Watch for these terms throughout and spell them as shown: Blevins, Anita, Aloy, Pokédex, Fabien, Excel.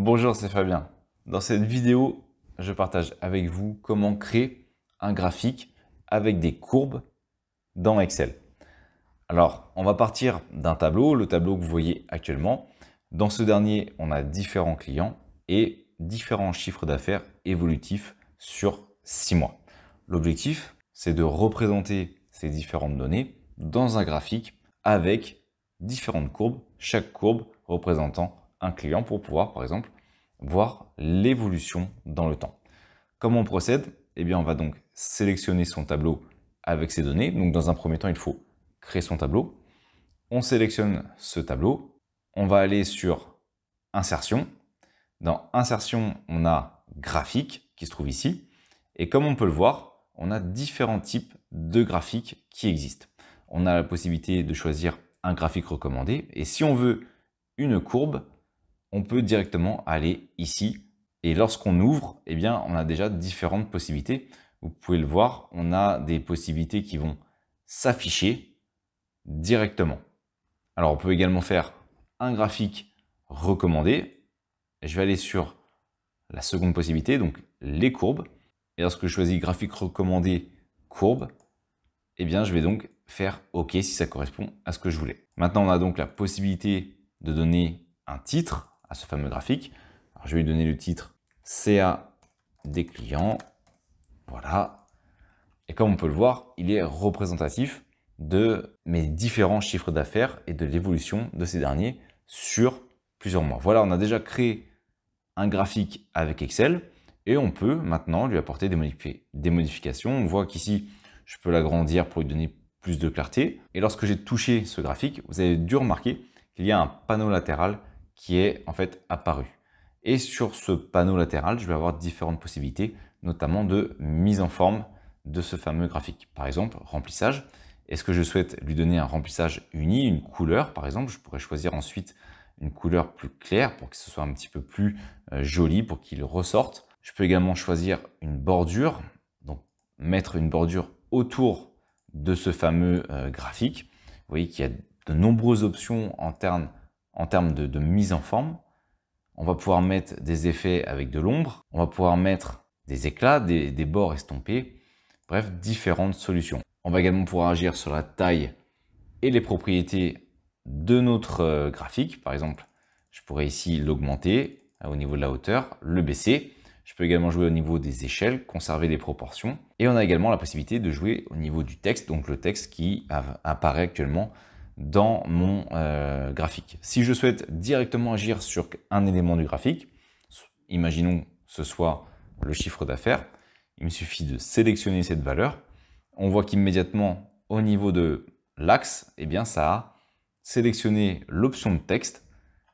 Bonjour, c'est Fabien. Dans cette vidéo, je partage avec vous comment créer un graphique avec des courbes dans Excel. Alors, on va partir d'un tableau, le tableau que vous voyez actuellement. Dans ce dernier, on a différents clients et différents chiffres d'affaires évolutifs sur 6 mois. L'objectif, c'est de représenter ces différentes données dans un graphique avec différentes courbes, chaque courbe représentant un client pour pouvoir, par exemple, voir l'évolution dans le temps. Comment on procède? Eh bien, on va donc sélectionner son tableau avec ses données. Donc, dans un premier temps, il faut créer son tableau. On sélectionne ce tableau. On va aller sur Insertion. Dans Insertion, on a Graphique qui se trouve ici. Et comme on peut le voir, on a différents types de graphiques qui existent. On a la possibilité de choisir un graphique recommandé. Et si on veut une courbe, on peut directement aller ici et lorsqu'on ouvre, eh bien, on a déjà différentes possibilités. Vous pouvez le voir, on a des possibilités qui vont s'afficher directement. Alors, on peut également faire un graphique recommandé. Je vais aller sur la seconde possibilité, donc les courbes. Et lorsque je choisis graphique recommandé courbe, eh bien, je vais donc faire OK si ça correspond à ce que je voulais. Maintenant, on a donc la possibilité de donner un titre à ce fameux graphique. Alors, je vais lui donner le titre CA des clients. Voilà. Et comme on peut le voir, il est représentatif de mes différents chiffres d'affaires et de l'évolution de ces derniers sur plusieurs mois. Voilà, on a déjà créé un graphique avec Excel et on peut maintenant lui apporter des modifications. On voit qu'ici, je peux l'agrandir pour lui donner plus de clarté. Et lorsque j'ai touché ce graphique, vous avez dû remarquer qu'il y a un panneau latéral qui est en fait apparu. Et sur ce panneau latéral, je vais avoir différentes possibilités, notamment de mise en forme de ce fameux graphique. Par exemple, remplissage. Est-ce que je souhaite lui donner un remplissage uni, une couleur par exemple? Je pourrais choisir ensuite une couleur plus claire pour que ce soit un petit peu plus joli, pour qu'il ressorte. Je peux également choisir une bordure, donc mettre une bordure autour de ce fameux graphique. Vous voyez qu'il y a de nombreuses options en termes de mise en forme. On va pouvoir mettre des effets avec de l'ombre, on va pouvoir mettre des éclats, des bords estompés, bref, différentes solutions. On va également pouvoir agir sur la taille et les propriétés de notre graphique. Par exemple, je pourrais ici l'augmenter au niveau de la hauteur, le baisser. Je peux également jouer au niveau des échelles, conserver les proportions. Et on a également la possibilité de jouer au niveau du texte, donc le texte qui apparaît actuellement dans mon graphique. Si je souhaite directement agir sur un élément du graphique, imaginons que ce soit le chiffre d'affaires, il me suffit de sélectionner cette valeur. On voit qu'immédiatement au niveau de l'axe, eh bien ça a sélectionné l'option de texte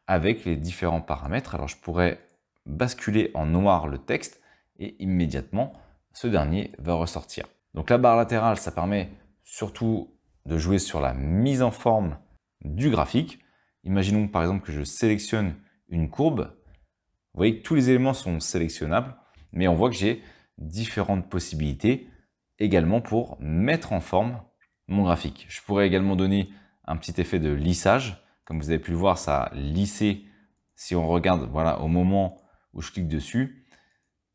avec les différents paramètres. Alors je pourrais basculer en noir le texte et immédiatement ce dernier va ressortir. Donc la barre latérale, ça permet surtout de jouer sur la mise en forme du graphique. Imaginons par exemple que je sélectionne une courbe. Vous voyez que tous les éléments sont sélectionnables, mais on voit que j'ai différentes possibilités également pour mettre en forme mon graphique. Je pourrais également donner un petit effet de lissage. Comme vous avez pu le voir, ça a lissé. Si on regarde, voilà, au moment où je clique dessus,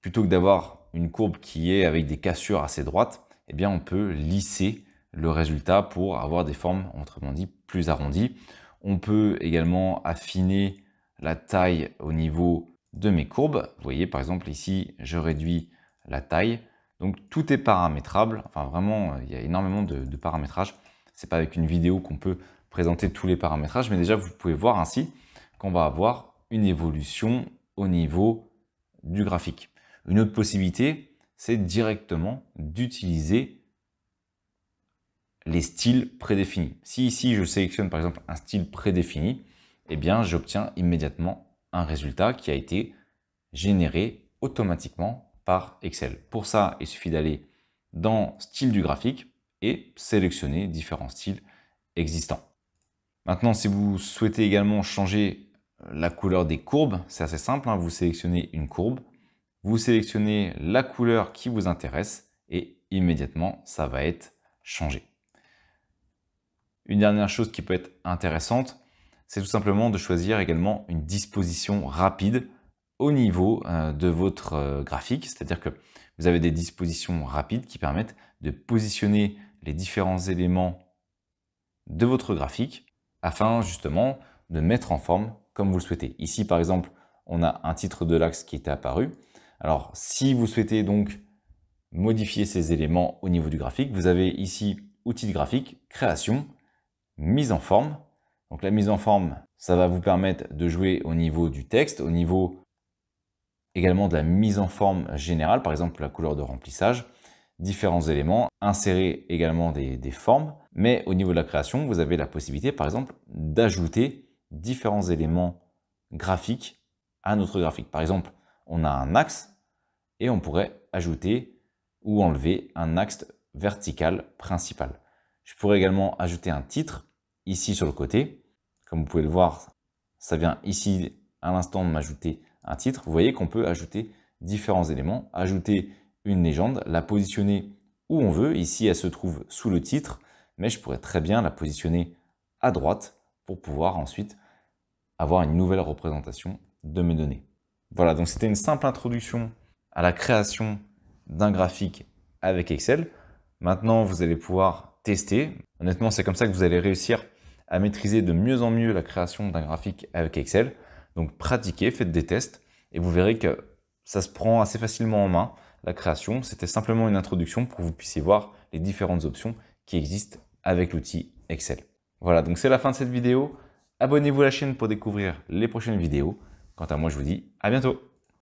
plutôt que d'avoir une courbe qui est avec des cassures assez droites, eh bien on peut lisser le résultat pour avoir des formes, autrement dit, plus arrondies. On peut également affiner la taille au niveau de mes courbes. Vous voyez, par exemple, ici, je réduis la taille. Donc, tout est paramétrable. Enfin, vraiment, il y a énormément de paramétrage. C'est pas avec une vidéo qu'on peut présenter tous les paramétrages, mais déjà, vous pouvez voir ainsi qu'on va avoir une évolution au niveau du graphique. Une autre possibilité, c'est directement d'utiliser les styles prédéfinis. Si ici je sélectionne par exemple un style prédéfini, eh bien j'obtiens immédiatement un résultat qui a été généré automatiquement par Excel. Pour ça, il suffit d'aller dans style du graphique et sélectionner différents styles existants. Maintenant, si vous souhaitez également changer la couleur des courbes, c'est assez simple, hein, vous sélectionnez une courbe, vous sélectionnez la couleur qui vous intéresse et immédiatement ça va être changé. Une dernière chose qui peut être intéressante, c'est tout simplement de choisir également une disposition rapide au niveau de votre graphique, c'est-à-dire que vous avez des dispositions rapides qui permettent de positionner les différents éléments de votre graphique afin justement de mettre en forme comme vous le souhaitez. Ici par exemple, on a un titre de l'axe qui était apparu. Alors si vous souhaitez donc modifier ces éléments au niveau du graphique, vous avez ici outils de graphique, création, mise en forme. Donc la mise en forme, ça va vous permettre de jouer au niveau du texte, au niveau également de la mise en forme générale, par exemple la couleur de remplissage, différents éléments, insérer également des formes. Mais au niveau de la création, vous avez la possibilité par exemple d'ajouter différents éléments graphiques à notre graphique. Par exemple, on a un axe et on pourrait ajouter ou enlever un axe vertical principal. Je pourrais également ajouter un titre ici sur le côté. Comme vous pouvez le voir, ça vient ici à l'instant de m'ajouter un titre. Vous voyez qu'on peut ajouter différents éléments, ajouter une légende, la positionner où on veut. Ici, elle se trouve sous le titre, mais je pourrais très bien la positionner à droite pour pouvoir ensuite avoir une nouvelle représentation de mes données. Voilà, donc c'était une simple introduction à la création d'un graphique avec Excel. Maintenant, vous allez pouvoir tester. Honnêtement, c'est comme ça que vous allez réussir à maîtriser de mieux en mieux la création d'un graphique avec Excel. Donc pratiquez, faites des tests et vous verrez que ça se prend assez facilement en main, la création. C'était simplement une introduction pour que vous puissiez voir les différentes options qui existent avec l'outil Excel. Voilà, donc c'est la fin de cette vidéo. Abonnez-vous à la chaîne pour découvrir les prochaines vidéos. Quant à moi, je vous dis à bientôt.